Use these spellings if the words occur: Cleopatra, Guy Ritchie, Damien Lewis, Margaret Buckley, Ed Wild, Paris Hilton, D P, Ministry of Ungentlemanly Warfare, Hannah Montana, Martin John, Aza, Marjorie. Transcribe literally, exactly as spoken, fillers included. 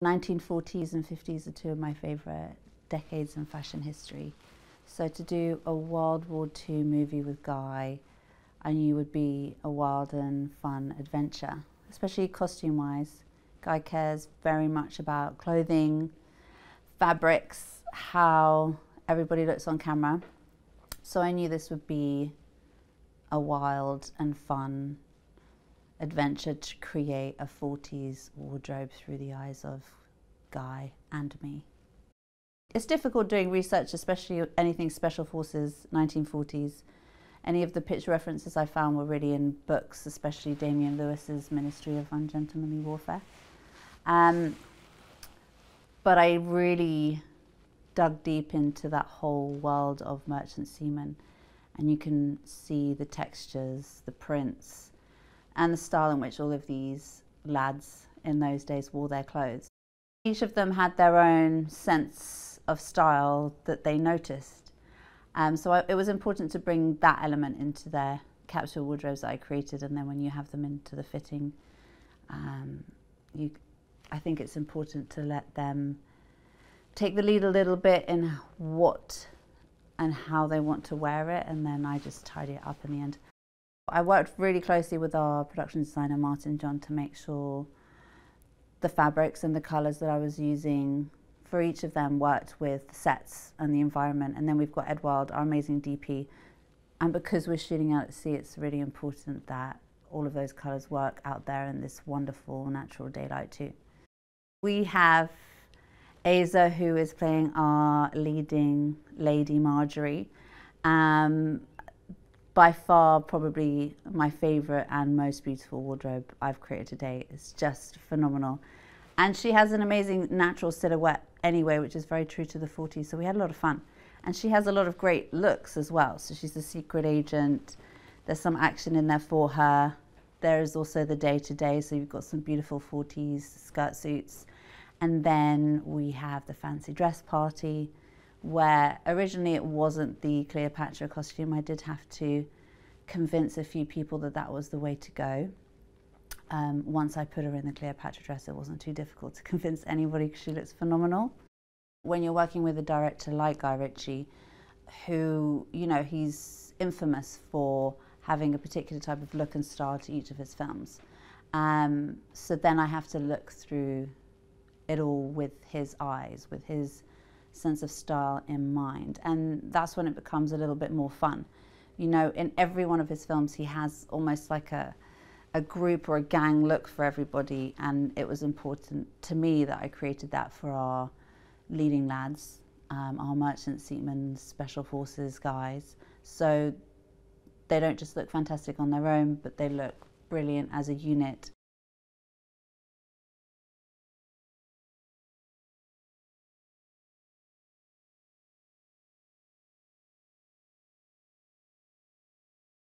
nineteen forties and fifties are two of my favourite decades in fashion history. So to do a World War Two movie with Guy, I knew would be a wild and fun adventure, especially costume-wise. Guy cares very much about clothing, fabrics, how everybody looks on camera. So I knew this would be a wild and fun adventure to create a forties wardrobe through the eyes of Guy and me. It's difficult doing research, especially anything Special Forces, nineteen forties. Any of the picture references I found were really in books, especially Damien Lewis's Ministry of Ungentlemanly Warfare. Um, but I really dug deep into that whole world of merchant seamen, and you can see the textures, the prints, and the style in which all of these lads in those days wore their clothes. Each of them had their own sense of style that they noticed. Um, so I, it was important to bring that element into their capsule wardrobes that I created, and then when you have them into the fitting, um, you, I think it's important to let them take the lead a little bit in what and how they want to wear it, and then I just tidy it up in the end. I worked really closely with our production designer Martin John to make sure the fabrics and the colours that I was using for each of them worked with the sets and the environment. And then we've got Ed Wild, our amazing D P, and because we're shooting out at sea, it's really important that all of those colours work out there in this wonderful natural daylight too. We have Aza, who is playing our leading lady Marjorie. Um, By far, probably my favourite and most beautiful wardrobe I've created today. It's just phenomenal. And she has an amazing natural silhouette anyway, which is very true to the forties, so we had a lot of fun. And she has a lot of great looks as well. So she's the secret agent. There's some action in there for her. There is also the day-to-day, so you've got some beautiful forties skirt suits. And then we have the fancy dress party, where originally it wasn't the Cleopatra costume. I did have to convince a few people that that was the way to go. Um, once I put her in the Cleopatra dress, it wasn't too difficult to convince anybody because she looks phenomenal. When you're working with a director like Guy Ritchie, who, you know, he's infamous for having a particular type of look and style to each of his films. Um, so then I have to look through it all with his eyes, with his sense of style in mind, and that's when it becomes a little bit more fun. You know, in every one of his films he has almost like a, a group or a gang look for everybody, and it was important to me that I created that for our leading lads, um, our merchant seamen, special forces guys, so they don't just look fantastic on their own, but they look brilliant as a unit.